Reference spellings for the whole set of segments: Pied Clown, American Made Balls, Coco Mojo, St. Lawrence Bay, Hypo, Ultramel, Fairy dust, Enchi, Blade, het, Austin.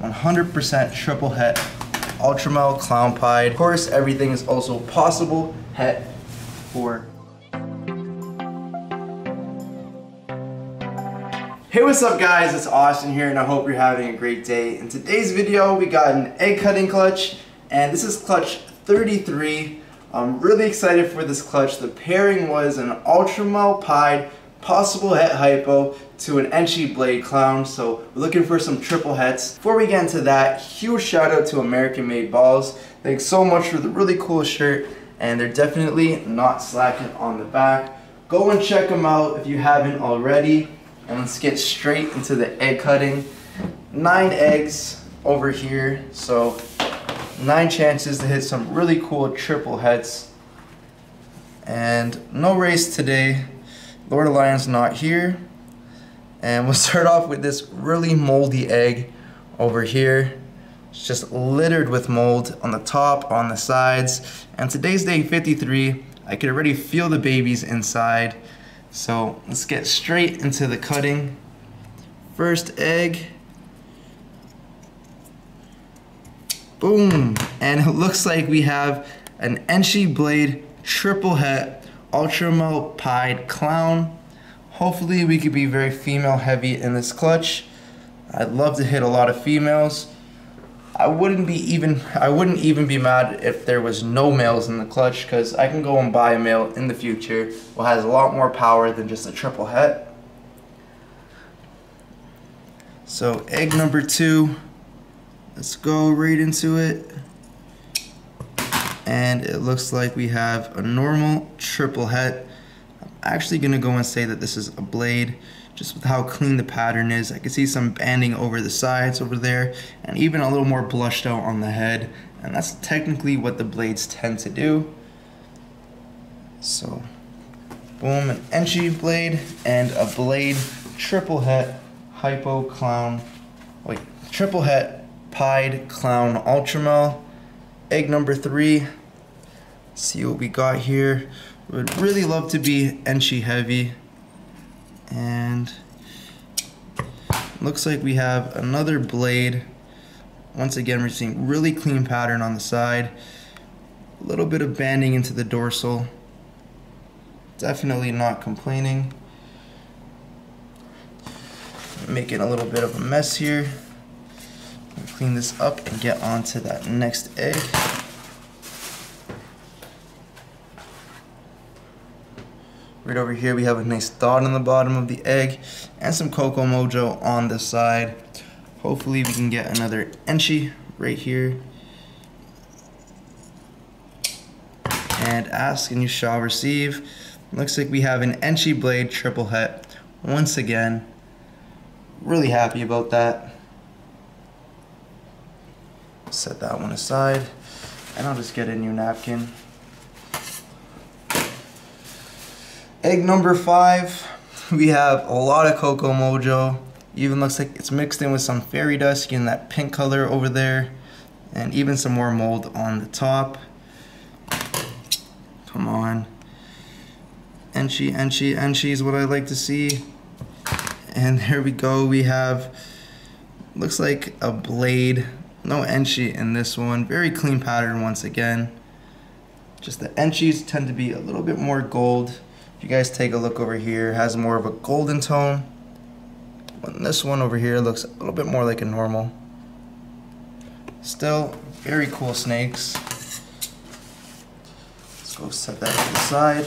100% triple het, Ultramel Clown Pied. Of course, everything is also possible het for. Hey, what's up guys, it's Austin here and I hope you're having a great day. In today's video, we got an egg cutting clutch and this is clutch 33. I'm really excited for this clutch. The pairing was an Ultramel Pied possible het Hypo to an Enchi Blade Clown, so we're looking for some triple hets. Before we get into that, huge shout out to American Made Balls. Thanks so much for the really cool shirt and they're definitely not slacking on the back. Go and check them out if you haven't already. And let's get straight into the egg cutting. 9 eggs over here, so 9 chances to hit some really cool triple hets. And no race today. Lord of Lion's not here. And we'll start off with this really moldy egg over here. It's just littered with mold on the top, on the sides. And today's day 53. I could already feel the babies inside. So let's get straight into the cutting. First egg. Boom! And it looks like we have an Enchi Blade triple het Ultramel Pied Clown. Hopefully we could be very female heavy in this clutch. I'd love to hit a lot of females. I wouldn't even be mad if there was no males in the clutch, because I can go and buy a male in the future who has a lot more power than just a triple het. So egg number 2, let's go right into it. And it looks like we have a normal triple het. I'm actually gonna go and say that this is a blade. Just with how clean the pattern is, I can see some banding over the sides over there and even a little more blushed out on the head, and that's technically what the blades tend to do. So boom, an Enchi Blade and a Blade triple het Hypo Clown, like triple het Pied Clown Ultramel. Egg number 3, let's see what we got here. Would really love to be Enchi heavy. And looks like we have another blade. Once again, we're seeing really clean pattern on the side, a little bit of banding into the dorsal, definitely not complaining. Making a little bit of a mess here. We'll clean this up and get on to that next egg. Right over here we have a nice dot on the bottom of the egg and some Coco Mojo on the side. Hopefully we can get another Enchi right here. And ask and you shall receive. Looks like we have an Enchi Blade triple het once again. Really happy about that. Set that one aside and I'll just get a new napkin. Egg number 5, we have a lot of Coco Mojo. Even looks like it's mixed in with some fairy dust, getting that pink color over there, and even some more mold on the top. Come on, Enchi, Enchi, Enchi is what I like to see. And there we go. We have, looks like a blade. No Enchi in this one. Very clean pattern once again. Just the Enchis tend to be a little bit more gold. If you guys take a look over here, it has more of a golden tone. But this one over here looks a little bit more like a normal. Still, very cool snakes. Let's go set that to the side.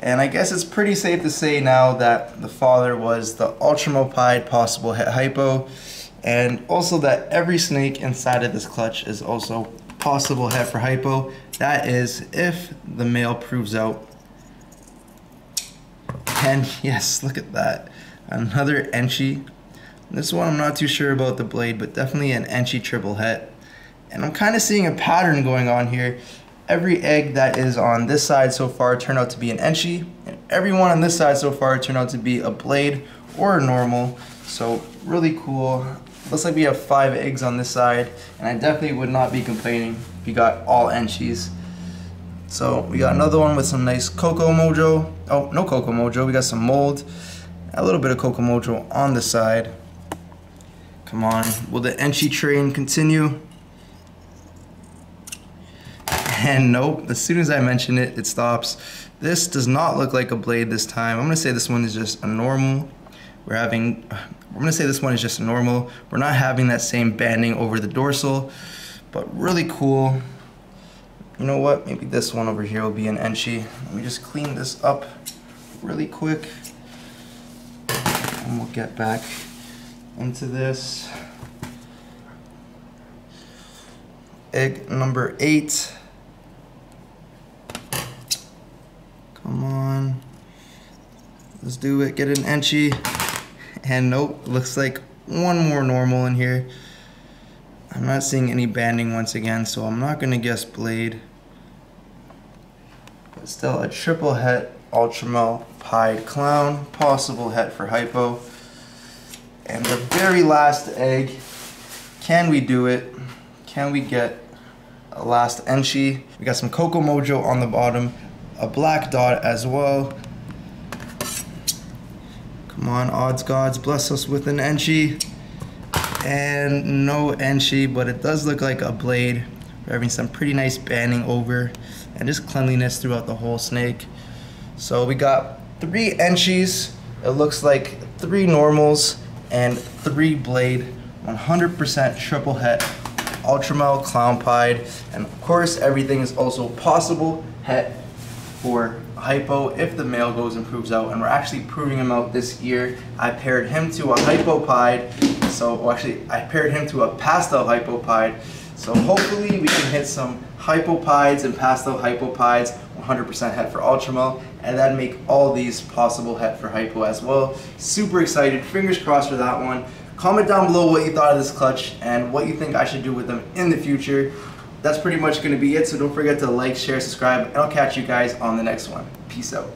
And I guess it's pretty safe to say now that the father was the Ultramel Pied possible het Hypo. And also that every snake inside of this clutch is also possible het for Hypo. That is if the male proves out. And yes, look at that. Another Enchi. This one I'm not too sure about the blade, but definitely an Enchi triple het. And I'm kind of seeing a pattern going on here. Every egg that is on this side so far turned out to be an Enchi, and every one on this side so far turned out to be a blade or a normal. So really cool. Looks like we have 5 eggs on this side, and I definitely would not be complaining if you got all Enchis. So we got another one with some nice Coco Mojo. Oh, no Coco Mojo, we got some mold, a little bit of Coco Mojo on the side. Come on, will the Enchi train continue? And nope, as soon as I mention it, it stops. This does not look like a blade this time. I'm gonna say this one is just a normal. We're not having that same banding over the dorsal, but really cool. You know what, maybe this one over here will be an Enchi. Let me just clean this up really quick. And we'll get back into this. Egg number 8. Come on, let's do it, get an Enchi. And nope, looks like one more normal in here. I'm not seeing any banding once again, so I'm not gonna guess Blade. But still a triple het Ultramel Pied Clown, possible het for Hypo. And the very last egg, can we do it? Can we get a last Enchi? We got some Coco Mojo on the bottom. A black dot as well. Come on, odds gods, bless us with an Enchi. And no Enchi, but it does look like a blade. We're having some pretty nice banding over and just cleanliness throughout the whole snake. So we got 3 Enchis. It looks like 3 normals and 3 blade. 100% triple het Ultramel Clown Pied. And of course, everything is also possible het for Hypo if the male goes and proves out, and we're actually proving him out this year. I paired him to a Hypo Pied, I paired him to a Pastel Hypo Pied, so hopefully we can hit some Hypo Pieds and Pastel Hypo Pieds, 100% het for Ultramel, and that'd make all these possible het for Hypo as well. Super excited, fingers crossed for that one. Comment down below what you thought of this clutch and what you think I should do with them in the future. That's pretty much going to be it, so don't forget to like, share, subscribe, and I'll catch you guys on the next one. Peace out.